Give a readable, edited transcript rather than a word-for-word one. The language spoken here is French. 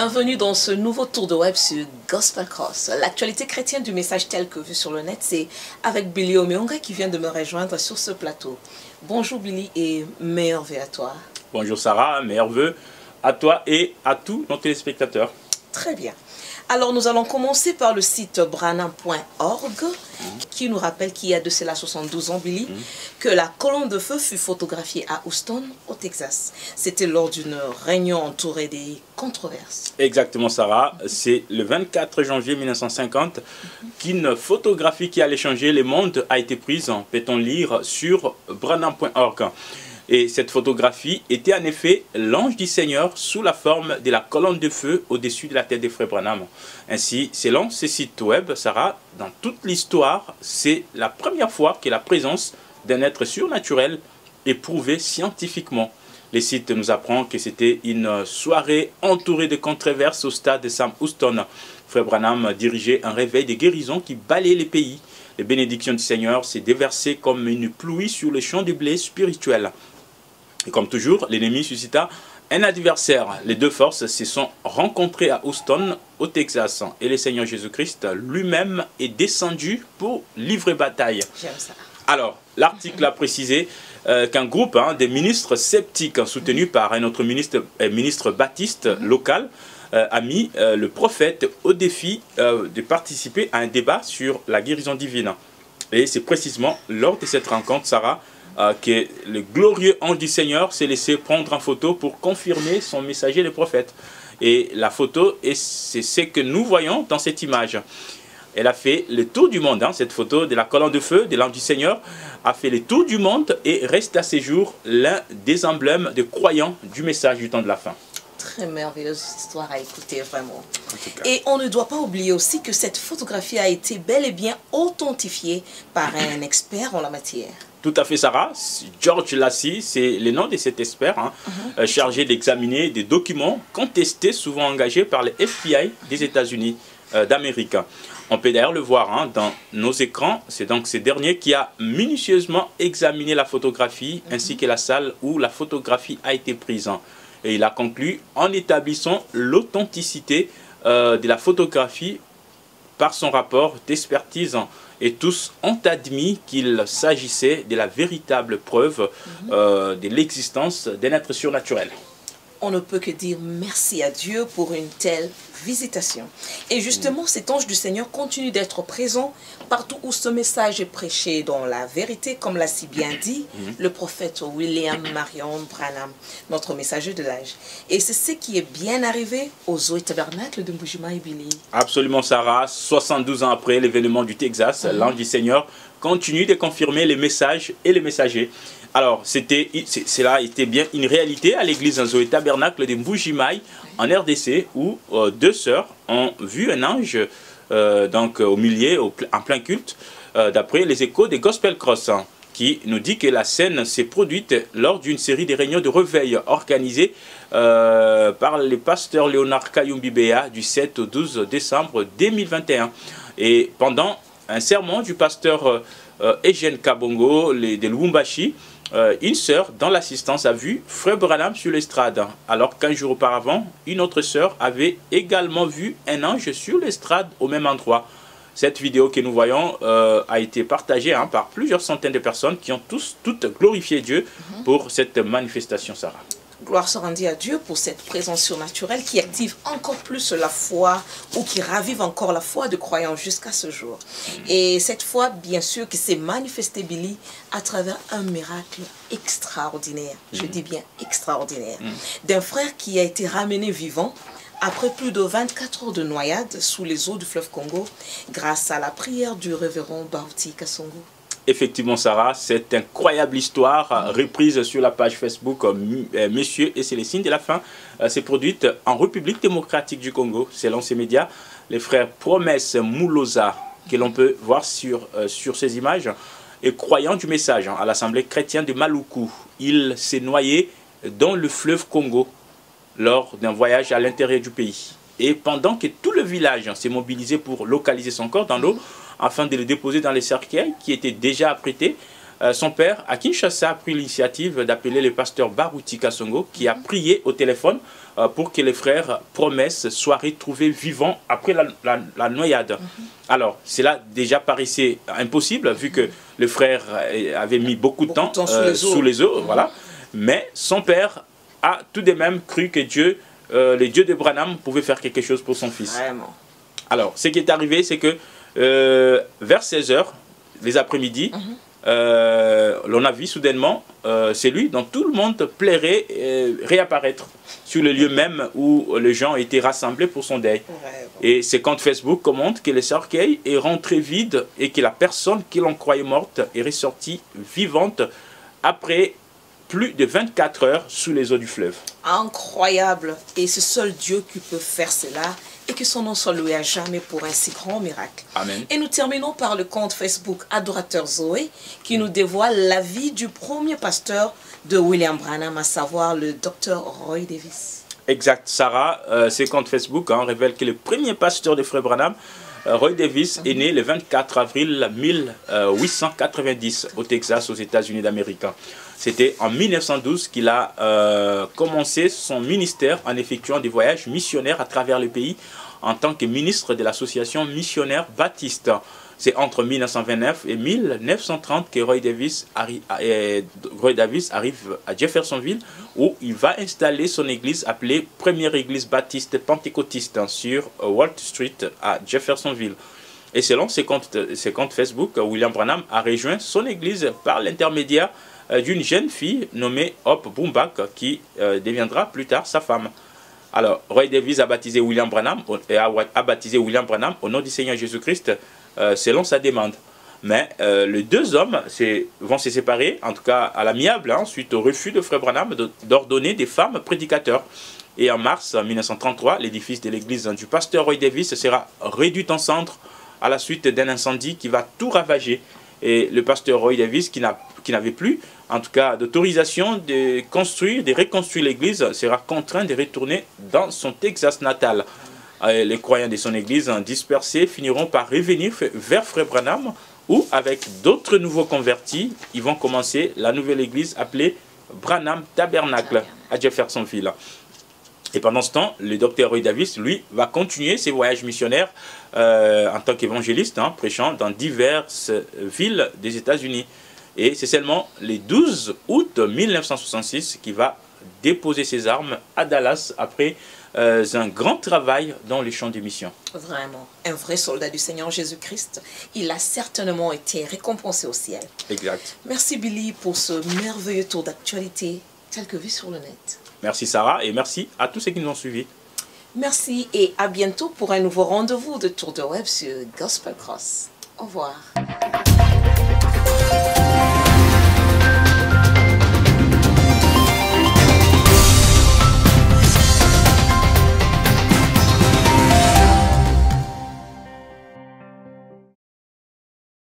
Bienvenue dans ce nouveau tour de web sur Gospel Cross. L'actualité chrétienne du message tel que vu sur le net, c'est avec Billy Omeongre qui vient de me rejoindre sur ce plateau. Bonjour Billy et meilleurs vœux à toi. Bonjour Sarah, meilleurs vœux à toi et à tous nos téléspectateurs. Très bien. Alors nous allons commencer par le site Branham.org qui nous rappelle qu'il y a de cela 72 ans, Billy, que la colonne de feu fut photographiée à Houston, au Texas. C'était lors d'une réunion entourée des controverses. Exactement, Sarah. C'est le 24 janvier 1950 qu'une photographie qui allait changer le monde a été prise, peut-on lire, sur Branham.org. Et cette photographie était en effet l'ange du Seigneur sous la forme de la colonne de feu au-dessus de la tête des frères Branham. Ainsi, selon ce site web, Sarah, dans toute l'histoire, c'est la première fois que la présence d'un être surnaturel est prouvée scientifiquement. Le site nous apprend que c'était une soirée entourée de controverses au stade de Sam Houston. Frère Branham dirigeait un réveil de guérison qui balayait les pays. Les bénédictions du Seigneur s'est déversées comme une pluie sur les champs de blé spirituel. Et comme toujours, l'ennemi suscita un adversaire. Les deux forces se sont rencontrées à Houston, au Texas. Et le Seigneur Jésus-Christ lui-même est descendu pour livrer bataille. J'aime ça. Alors, l'article a précisé qu'un groupe de ministres sceptiques soutenus par un autre ministre baptiste local a mis le prophète au défi de participer à un débat sur la guérison divine. Et c'est précisément lors de cette rencontre, Sarah, que le glorieux ange du Seigneur s'est laissé prendre en photo pour confirmer son messager, le prophète. Et la photo, c'est ce que nous voyons dans cette image. Elle a fait le tour du monde, cette photo de la colonne de feu, de l'ange du Seigneur, a fait le tour du monde et reste à ce jour l'un des emblèmes de croyants du message du temps de la fin. Très merveilleuse histoire à écouter, vraiment. Et on ne doit pas oublier aussi que cette photographie a été bel et bien authentifiée par un expert en la matière. Tout à fait, Sarah. George Lacy, c'est le nom de cet expert, chargé d'examiner des documents contestés, souvent engagés par le FBI des États-Unis d'Amérique. On peut d'ailleurs le voir dans nos écrans. C'est donc ce dernier qui a minutieusement examiné la photographie ainsi que la salle où la photographie a été prise. Et il a conclu en établissant l'authenticité de la photographie par son rapport d'expertise. Et tous ont admis qu'il s'agissait de la véritable preuve de l'existence d'un être surnaturel. On ne peut que dire merci à Dieu pour une telle visitation. Et justement, cet ange du Seigneur continue d'être présent partout où ce message est prêché dans la vérité, comme l'a si bien dit le prophète William Marion Branham, notre messager de l'âge. Et c'est ce qui est bien arrivé au Zoé tabernacle de Bujimaye, Billy. Absolument, Sarah. 72 ans après l'événement du Texas, l'ange du Seigneur continue de confirmer les messages et les messagers. Alors, cela était bien une réalité à l'église Zoé tabernacle de Bujimaye, en RDC, où deux sœurs ont vu un ange donc, au milieu, en plein culte, d'après les échos des Gospel Cross, qui nous dit que la scène s'est produite lors d'une série de réunions de réveil organisées par le pasteur Leonard Kayumbibea du 7 au 12 décembre 2021. Et pendant un sermon du pasteur Eugène Kabongo de Lubumbashi, une sœur dans l'assistance a vu Frère Branham sur l'estrade, alors qu'un jour auparavant, une autre sœur avait également vu un ange sur l'estrade au même endroit. Cette vidéo que nous voyons a été partagée par plusieurs centaines de personnes qui ont toutes glorifié Dieu pour cette manifestation, Sarah. Gloire soit rendue à Dieu pour cette présence surnaturelle qui active encore plus la foi ou qui ravive encore la foi de croyants jusqu'à ce jour. Et cette foi, bien sûr, qui s'est manifestée, Billy, à travers un miracle extraordinaire. Je dis bien extraordinaire. D'un frère qui a été ramené vivant après plus de 24 heures de noyade sous les eaux du fleuve Congo grâce à la prière du révérend Barutti Kasongo. Effectivement, Sarah, cette incroyable histoire reprise sur la page Facebook Monsieur et c'est les signes de la fin s'est produite en République démocratique du Congo. Selon ces médias, les frères Promesse Mouloza, que l'on peut voir sur ces images, et croyant du message à l'Assemblée chrétienne de Maluku. Il s'est noyé dans le fleuve Congo lors d'un voyage à l'intérieur du pays. Et pendant que tout le village s'est mobilisé pour localiser son corps dans l'eau, afin de le déposer dans les cercueils qui étaient déjà apprêtés, son père, Akinshasa, a pris l'initiative d'appeler le pasteur Barutti Kasongo, qui a prié au téléphone pour que les frères Promesse soient retrouvés vivants après la noyade. Alors, cela déjà paraissait impossible, vu que les frères avaient mis beaucoup de temps sous les eaux. Voilà. Mais son père a tout de même cru que Dieu, le Dieu de Branham, pouvait faire quelque chose pour son fils. Vraiment. Alors, ce qui est arrivé, c'est que vers 16 h, les après-midi, l'on a vu soudainement celui dont tout le monde plairait réapparaître sur le lieu même où les gens étaient rassemblés pour son deuil. Et ses comptes Facebook commentent que le cercueil est rentré vide et que la personne que l'on croyait morte est ressortie vivante après plus de 24 heures sous les eaux du fleuve. Incroyable! Et c'est seul Dieu qui peut faire cela. Et que son nom soit loué à jamais pour un si grand miracle. Amen. Et nous terminons par le compte Facebook Adorateur Zoé, qui nous dévoile la vie du premier pasteur de William Branham, à savoir le docteur Roy Davis. Exact, Sarah, ce compte Facebook révèle que le premier pasteur de Frère Branham, Roy Davis, est né le 24 avril 1890 au Texas, aux États-Unis d'Amérique. C'était en 1912 qu'il a commencé son ministère en effectuant des voyages missionnaires à travers le pays en tant que ministre de l'association missionnaire baptiste. C'est entre 1929 et 1930 que Roy Davis arrive à Jeffersonville, où il va installer son église appelée Première Église Baptiste Pentecôtiste sur Wall Street à Jeffersonville. Et selon ses comptes Facebook, William Branham a rejoint son église par l'intermédiaire d'une jeune fille nommée Hope Boombak, qui deviendra plus tard sa femme. Alors, Roy Davis a baptisé William Branham au nom du Seigneur Jésus-Christ selon sa demande. Mais les deux hommes vont se séparer, en tout cas à l'amiable, suite au refus de Frère Branham d'ordonner des femmes prédicateurs. Et en mars 1933, l'édifice de l'église du pasteur Roy Davis sera réduit en cendres à la suite d'un incendie qui va tout ravager. Et le pasteur Roy Davis, qui n'avait plus, en tout cas, d'autorisation de construire, de reconstruire l'église, sera contraint de retourner dans son Texas natal. Les croyants de son église dispersés finiront par revenir vers Frère Branham, où, avec d'autres nouveaux convertis, ils vont commencer la nouvelle église appelée Branham Tabernacle à Jeffersonville. Et pendant ce temps, le docteur Roy Davis, lui, va continuer ses voyages missionnaires en tant qu'évangéliste, prêchant dans diverses villes des États-Unis. Et c'est seulement le 12 août 1966 qu'il va déposer ses armes à Dallas après un grand travail dans les champs de mission. Vraiment, un vrai soldat du Seigneur Jésus-Christ. Il a certainement été récompensé au ciel. Exact. Merci Billy pour ce merveilleux tour d'actualité tel que vu sur le net. Merci Sarah et merci à tous ceux qui nous ont suivis. Merci et à bientôt pour un nouveau rendez-vous de Tour de Web sur Gospel Cross. Au revoir.